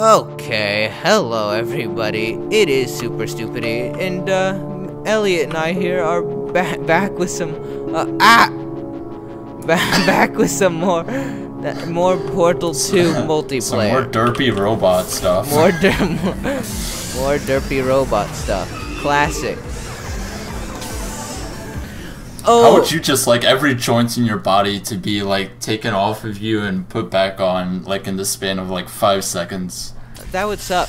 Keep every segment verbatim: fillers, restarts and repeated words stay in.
Okay, hello everybody, it is Superstupidy, and uh, Elliot and I here are ba back with some, uh, ah! Ba back with some more, uh, more Portal two multiplayer. Some more derpy robot stuff. More, der more, more derpy robot stuff. Classic. Oh. How would you just like every joint in your body to be like taken off of you and put back on like in the span of like five seconds? That would suck.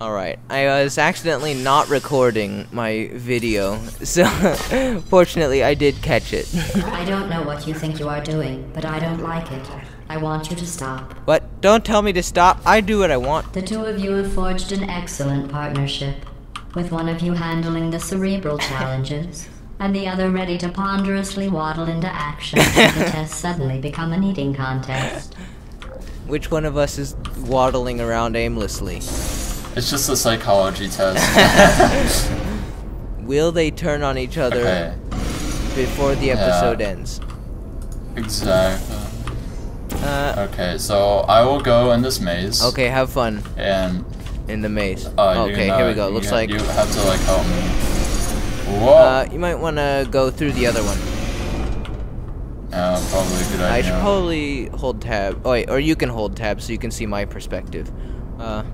Alright, I was accidentally not recording my video, so fortunately I did catch it. I don't know what you think you are doing, but I don't like it. I want you to stop. What? Don't tell me to stop. I do what I want. The two of you have forged an excellent partnership, with one of you handling the cerebral challenges, and the other ready to ponderously waddle into action as the tests suddenly become an eating contest. Which one of us is waddling around aimlessly? It's just a psychology test. Will they turn on each other okay. before the episode yeah. ends? Exactly. Uh, okay, so I will go in this maze. Okay, have fun. And... in the maze. Uh, okay, gonna, here we go. Looks you, like you have to like help me. Whoa. Uh, you might want to go through the other one. Uh, probably a good idea. I should probably hold tab. Oh, wait, or you can hold tab so you can see my perspective. Uh.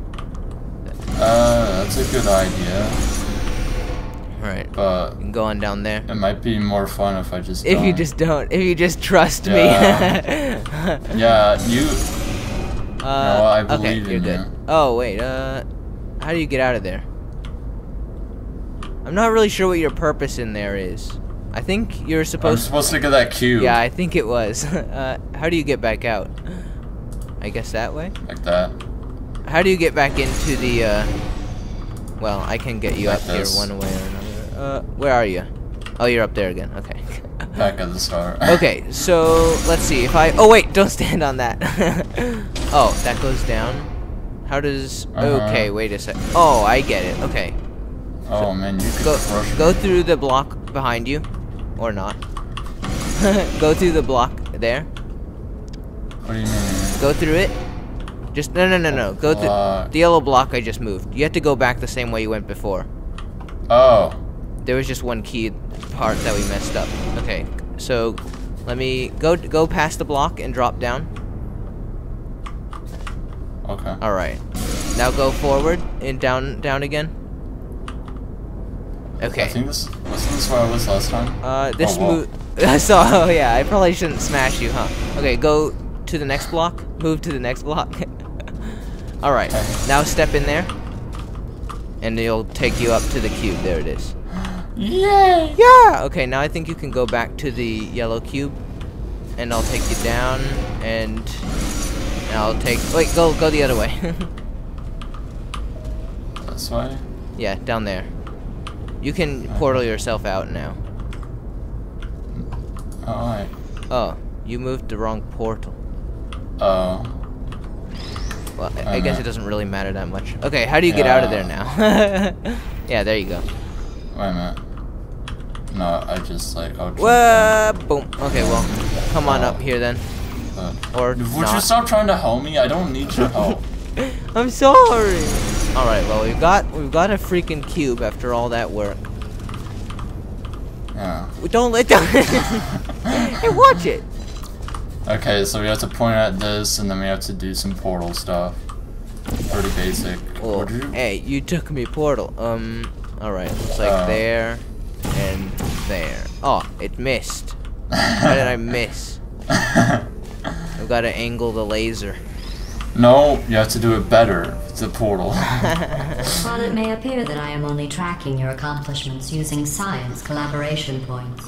Uh, that's a good idea. All right. But you can go on down there. It might be more fun if I just. If don't. you just don't. If you just trust yeah. me. yeah. You. Uh, no, I believe okay, you're in good. You. Oh, wait, uh, how do you get out of there? I'm not really sure what your purpose in there is. I think you're supposed I'm supposed to get that cube. Yeah, I think it was. Uh, how do you get back out? I guess that way? Like that. How do you get back into the, uh, well, I can get you like up this. here one way or another. Uh, where are you? Oh, you're up there again, okay. Back at the start. Okay, so let's see if I. Oh wait, don't stand on that. Oh, that goes down. How does? Uh-huh. Okay, wait a sec. Oh, I get it. Okay. Oh so man, you could go crush go me. through the block behind you, or not. Go through the block there. What do you mean? Go through it. Just no, no, no, no. Go block. through the yellow block I just moved. You have to go back the same way you went before. Oh. There was just one key part that we messed up. Okay, so let me go go past the block and drop down. Okay. All right. Now go forward and down down again. Okay. I think this wasn't this where I was last time. Uh, this oh, move. I saw. Oh yeah, I probably shouldn't smash you, huh? Okay, go to the next block. Move to the next block. All right. Okay. Now step in there, and it'll take you up to the cube. There it is. Yeah. Yeah. Okay, now I think you can go back to the yellow cube, and I'll take you down, and, and I'll take. Wait, go, go the other way. This way. Yeah, down there. You can okay. portal yourself out now. All right. Oh, you moved the wrong portal. Oh. Well, I, I guess it doesn't really matter that much. Okay, how do you yeah. get out of there now? Yeah, there you go. Wait a minute. No, I just like. I'll Whoa! Boom. Okay, well, come on uh, up here then. Uh, or would not. you stop trying to help me? I don't need your help. I'm sorry. All right. Well, we've got we've got a freaking cube after all that work. Yeah. We don't let down. Hey, watch it. Okay, so we have to point at this, and then we have to do some portal stuff. Pretty basic. Well, you? Hey, you took me portal. Um. Alright, looks like uh, there, and there. Oh, it missed. How did I miss? I've got to angle the laser. No, you have to do it better. It's a portal. While it may appear that I am only tracking your accomplishments using science collaboration points,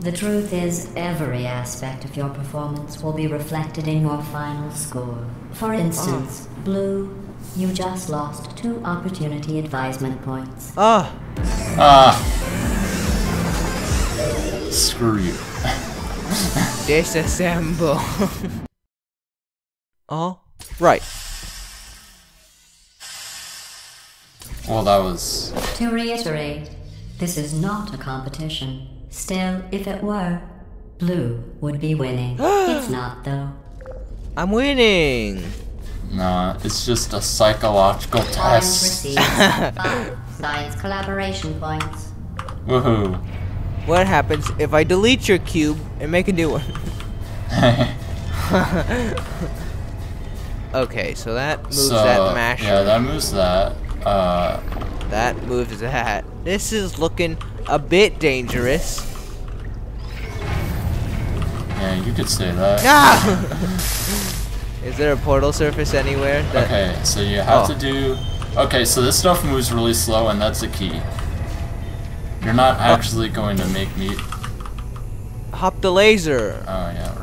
the truth is every aspect of your performance will be reflected in your final score. For instance, oh. blue... you just lost two opportunity advisement points. Ah! Ah! Uh, screw you. Disassemble. All right. Well, that was... To reiterate, this is not a competition. Still, if it were, blue would be winning. It's not, though. I'm winning! No, it's just a psychological test. Science collaboration points. Woohoo. What happens if I delete your cube and make a new one? Okay, so that moves so, that masher. Yeah, that moves that. Uh, that moves that. This is looking a bit dangerous. Yeah, you could say that. No! Is there a portal surface anywhere? That... Okay, so you have oh. to do... Okay, so this stuff moves really slow, and that's the key. You're not actually going to make me... Hop the laser! Oh, yeah,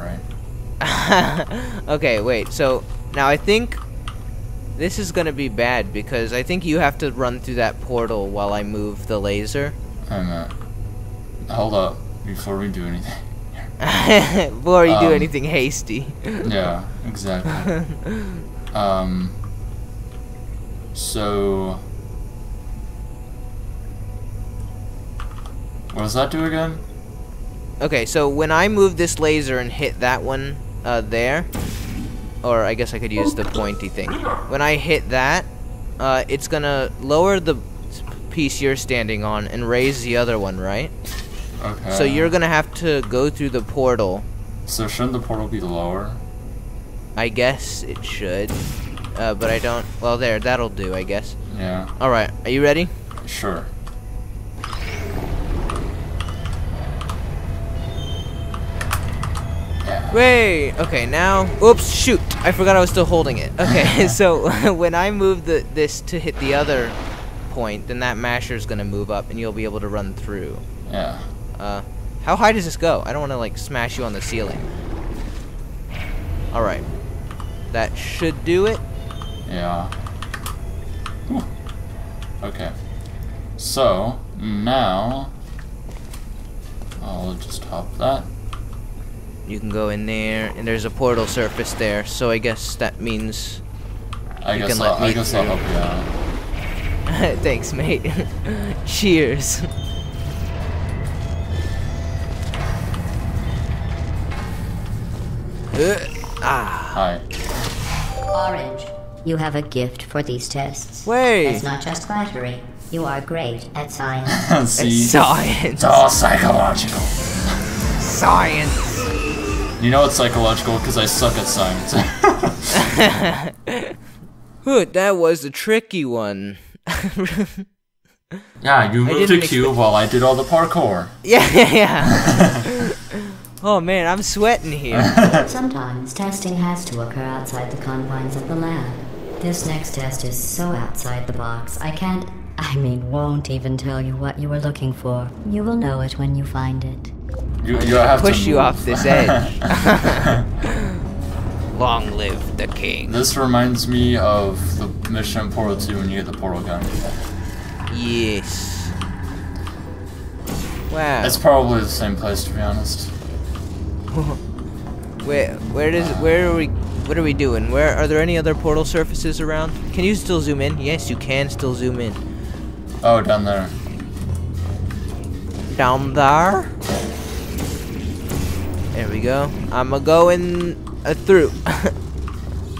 right. Okay, wait, so... Now I think this is gonna be bad because I think you have to run through that portal while I move the laser. I'm not. Hold up before we do anything. Before you um, do anything hasty. Yeah, exactly. um. So, what does that do again? Okay, so when I move this laser and hit that one uh, there. Or I guess I could use the pointy thing. When I hit that, uh, it's gonna lower the piece you're standing on and raise the other one, right? Okay. So you're gonna have to go through the portal. So shouldn't the portal be lower? I guess it should. Uh, but I don't... Well, there, that'll do, I guess. Yeah. Alright, are you ready? Sure. Wait. Okay, now. Oops. Shoot. I forgot I was still holding it. Okay. So when I move the this to hit the other point, then that masher is gonna move up, and you'll be able to run through. Yeah. Uh, how high does this go? I don't want to like smash you on the ceiling. All right. That should do it. Yeah. Whew. Okay. So now I'll just hop that. You can go in there, and there's a portal surface there, so I guess that means I you guess can I'll, let me I guess through. I'll help you out. Thanks, mate. Cheers. uh, ah. Hi. Orange, you have a gift for these tests. Wait. It's not just flattery. You are great at science. See? It's science. It's all psychological. Science. You know it's psychological because I suck at science. That was a tricky one. Yeah, you moved a cube while I did all the parkour. Yeah, yeah, yeah. Oh man, I'm sweating here. Sometimes testing has to occur outside the confines of the lab. This next test is so outside the box, I can't... I mean, won't even tell you what you were looking for. You will know it when you find it. You, you have push to you off this edge. Long live the king. This reminds me of the mission Portal two when you get the portal gun. Yes. Wow. It's probably the same place, to be honest. where where does where are we what are we doing? Where are there any other portal surfaces around? Can you still zoom in? Yes, you can still zoom in. Oh, down there. Down there? There we go. I'ma go in uh, through.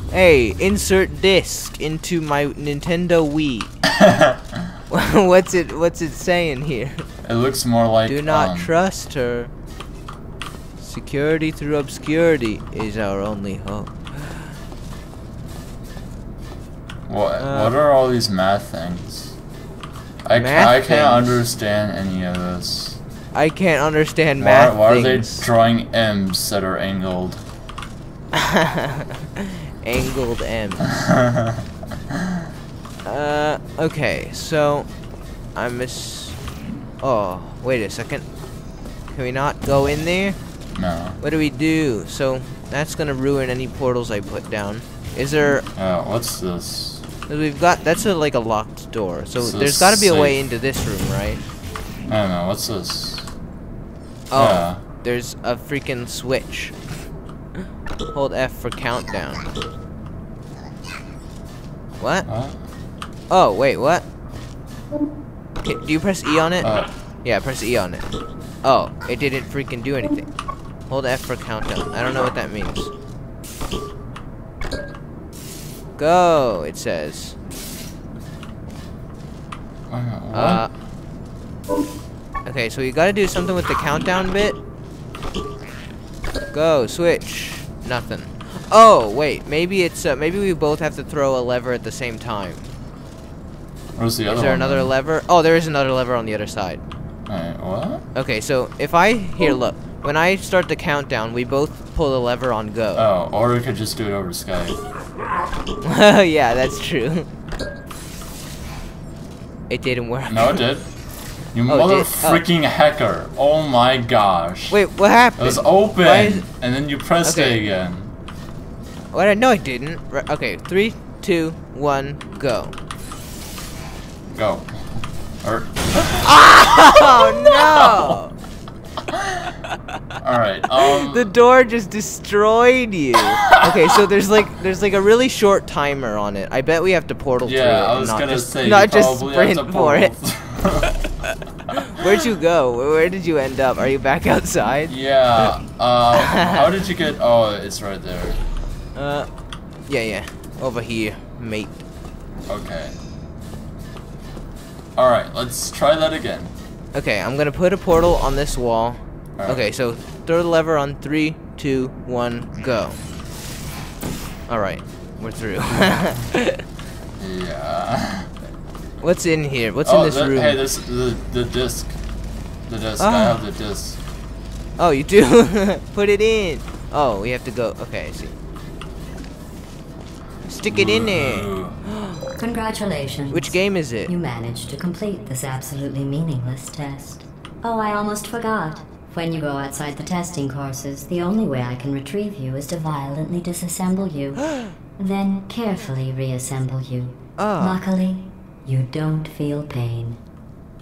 Hey, insert disc into my Nintendo Wii. what's it What's it saying here? It looks more like. Do not um, trust her. Security through obscurity is our only hope. What uh, What are all these math things? I math ca I can't things? understand any of this. I can't understand why, math Why things. Are they drawing M's that are angled? Angled M. uh, okay, so... I miss... Oh, wait a second. Can we not go in there? No. What do we do? So, that's gonna ruin any portals I put down. Is there... Uh, what's this? We've got... That's a, like a locked door. So, so there's gotta be safe. a way into this room, right? I don't know. What's this? Oh, yeah. There's a freaking switch. Hold F for countdown. What? What? Oh, wait, what? Do you press E on it? Uh, yeah, press E on it. Oh, it didn't freaking do anything. Hold F for countdown. I don't know what that means. Go, it says. Uh, okay, so you gotta do something with the countdown bit. Go, switch. Nothing. Oh, wait, maybe it's, uh, maybe we both have to throw a lever at the same time. Where's the other one? Is there another lever? Oh, there is another lever on the other side. Alright, what? Okay, so if I, here, look. When I start the countdown, we both pull the lever on go. Oh, or we could just do it over Skype. Yeah, that's true. It didn't work. No, it did. You oh, mother did? freaking oh. hacker. Oh my gosh. Wait, what happened? It was open, it? and then you pressed okay. it again. Well, no, it didn't. Okay, three, two, one, go. Go. Or oh, no! Alright, um... the door just destroyed you. Okay, so there's like there's like a really short timer on it. I bet we have to portal yeah, through it. Yeah, I was gonna just, say, not just sprint for it. Where'd you go? Where did you end up? Are you back outside? Yeah, um, how did you get... Oh, it's right there. Uh, yeah, yeah. Over here, mate. Okay. Alright, let's try that again. Okay, I'm gonna put a portal on this wall. Right. Okay, so throw the lever on three, two, one, go. Alright, we're through. Yeah. What's in here? What's oh, in this the, room? Hey, this the the disc. The disc. Oh. I have the disc. Oh, you do? Put it in. Oh, we have to go. Okay, I see. Stick it Ooh. in there. Congratulations. Which game is it? You managed to complete this absolutely meaningless test. Oh, I almost forgot. When you go outside the testing courses, the only way I can retrieve you is to violently disassemble you, then carefully reassemble you. Oh. Luckily, you don't feel pain.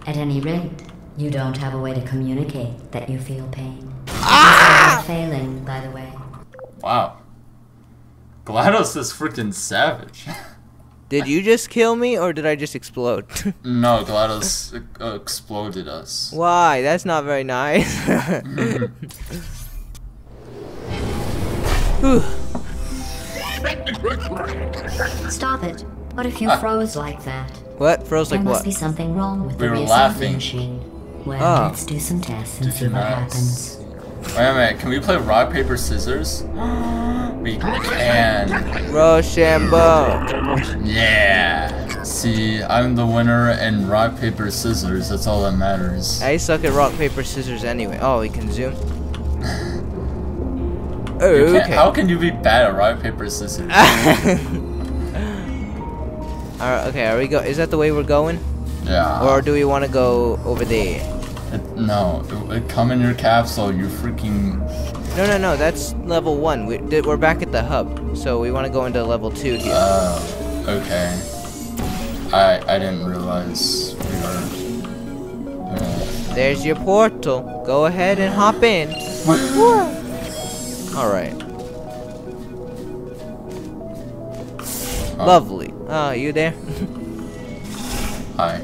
At any rate, you don't have a way to communicate that you feel pain. Ah! Failing, by the way. Wow. GLaDOS is freaking savage. Did you just kill me, or did I just explode? No, GLaDOS uh, exploded us. Why? That's not very nice. Stop it. What if you ah. froze like that? What? Froze like what? There must be something wrong with we the were laughing. machine. Well, oh. let's do some tests and Did see what happens. Wait a minute, can we play rock, paper, scissors? We can. Ro-sham-bo. Yeah. See, I'm the winner in rock, paper, scissors. That's all that matters. I suck at rock, paper, scissors anyway. Oh, we can zoom. Oh, okay. How can you be bad at rock, paper, scissors? All right, okay, are we go? Is that the way we're going? Yeah. Or do we want to go over there? It, no, it, it come in your capsule, you freaking... No, no, no, that's level one. We, we're back at the hub, so we want to go into level two here. Oh, uh, okay. I I didn't realize we were... Uh, There's your portal. Go ahead and hop in. Alright. Oh. Lovely. Oh, you there? Hi.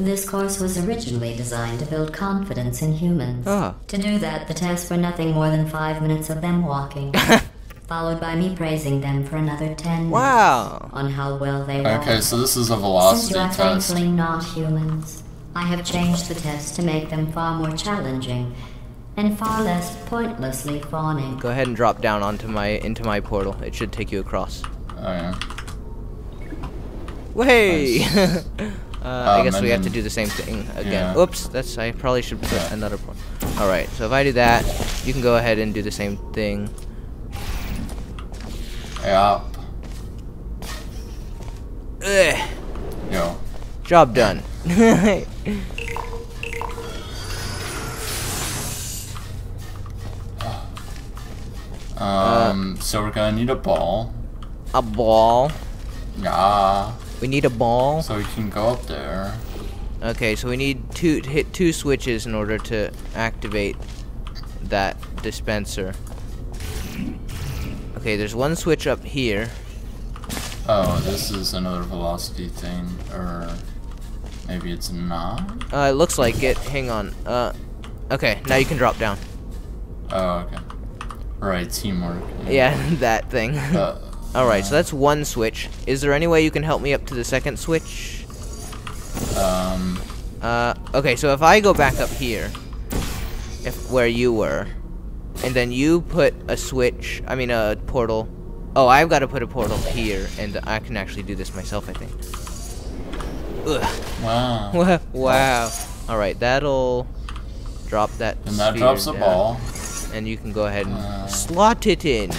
This course was originally designed to build confidence in humans. Oh. To do that, the tests were nothing more than five minutes of them walking, followed by me praising them for another ten wow. minutes on how well they were. Okay, so this is a velocity test. Since you are thankfully not humans, I have changed the test to make them far more challenging and far less pointlessly fawning. Go ahead and drop down onto my into my portal. It should take you across. Oh yeah. Way. Nice. Uh, um, I guess we have to do the same thing again. Yeah. Oops, that's I probably should put yeah. another point. Alright, so if I do that, you can go ahead and do the same thing. Hey, up. Ugh. Yo. Job done. um, uh, so we're gonna need a ball. A ball? Nah. We need a ball. So we can go up there. Okay, so we need to hit two switches in order to activate that dispenser. Okay, there's one switch up here. Oh, this is another velocity thing, or maybe maybe it's not? Uh, it looks like it. Hang on. Uh, okay, now you can drop down. Oh, okay. Right, teamwork. Yeah, yeah that thing. Uh, Alright, uh, so that's one switch. Is there any way you can help me up to the second switch? Um... Uh, okay, so if I go back up here, if where you were, and then you put a switch, I mean a portal. Oh, I've got to put a portal here, and I can actually do this myself, I think. Ugh. Wow. Wow. Alright, that'll drop that And that drops down. a ball. And you can go ahead and uh, slot it in.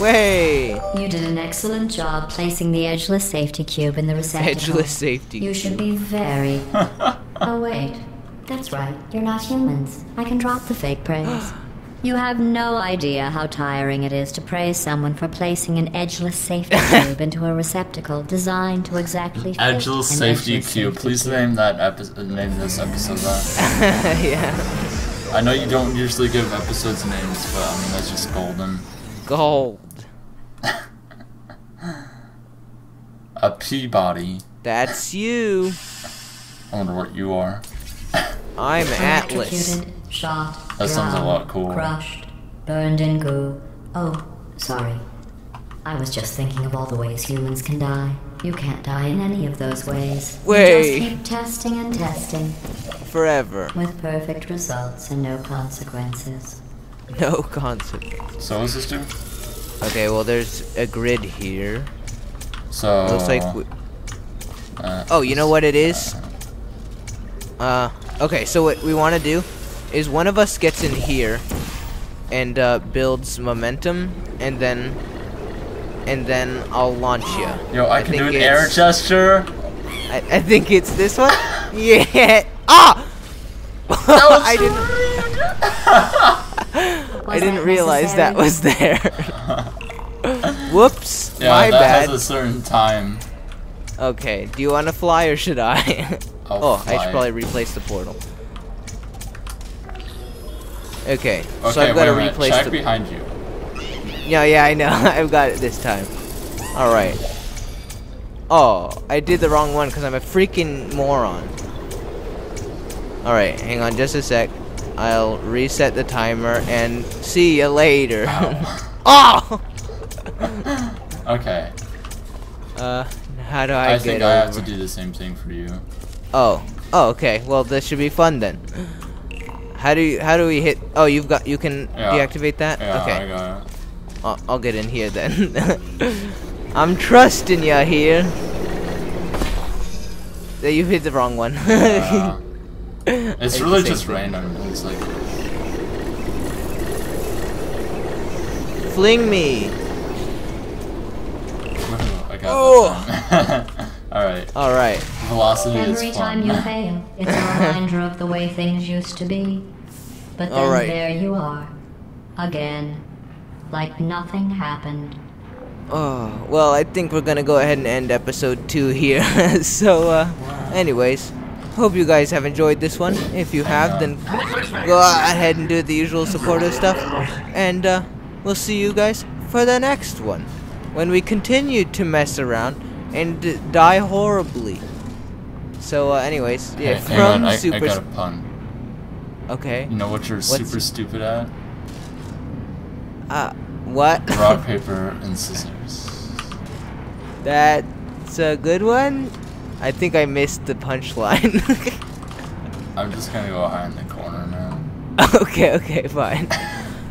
Way! You did an excellent job placing the edgeless safety cube in the receptacle. Edgeless safety cube. You should be very... Oh, wait. That's right. You're not humans. I can drop the fake praise. You have no idea how tiring it is to praise someone for placing an edgeless safety cube into a receptacle designed to exactly fit edgeless safety edgeless cube. Safety Please cube. name that episode. Name this episode that. Yeah. I know you don't usually give episodes names, but I mean that's just golden. Gold. A Peabody. That's you. I wonder what you are. I'm Atlas. Shot, that drowned, sounds a lot cooler. Crushed, burned in goo. Oh, sorry. I was just thinking of all the ways humans can die. You can't die in any of those ways. Wait. You just keep testing and testing. Forever. With perfect results and no consequences. No consequences. So what's this do? Okay, well there's a grid here. So... Looks like we uh, oh, you know what it is? Uh, okay, so what we want to do is one of us gets in here and uh, builds momentum, and then and then I'll launch you. Yo, I, I can do an air gesture. I, I think it's this one. Yeah. Ah! I didn't. I didn't realize that was there. Whoops. Yeah, my that bad. Has a certain time. Okay. Do you want to fly or should I? Oh, fly. I should probably replace the portal. Okay, okay, so I've got to replace Check the... behind you. Yeah, yeah, I know. I've got it this time. Alright. Oh, I did the wrong one because I'm a freaking moron. Alright, hang on just a sec. I'll reset the timer and see you later. Oh! Okay. Uh, how do I, I get I think I over? have to do the same thing for you. Oh. Oh, okay. Well, this should be fun then. How do you, how do we hit? Oh, you've got you can yeah. deactivate that. Yeah, okay. I got it. I'll, I'll get in here then. I'm trusting you here. That yeah, you hit the wrong one. Yeah. It's really just thing. random. It's like fling me. I got oh. All right. All right. Velocity Every is fun. time you fail, it's a reminder of the way things used to be. But then right. there you are, again, like nothing happened. Oh well, I think we're gonna go ahead and end episode two here. so, uh, wow. anyways, hope you guys have enjoyed this one. If you have, then go ahead and do the usual supportive stuff, and uh, we'll see you guys for the next one when we continue to mess around and die horribly. So, uh, anyways, yeah, hey, from on, Super... I, I got a pun. Okay. You know what you're What's... super stupid at? Uh, what? Rock, paper, and scissors. That's a good one? I think I missed the punchline. I'm just gonna go hide in the corner now. Okay, okay, fine.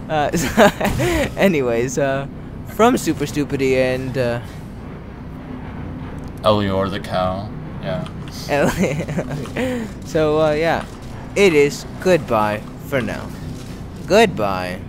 uh, so anyways, uh, from Superstupidy and, uh... Elliot the cow. Yeah. So, uh, yeah. It is goodbye for now. Goodbye.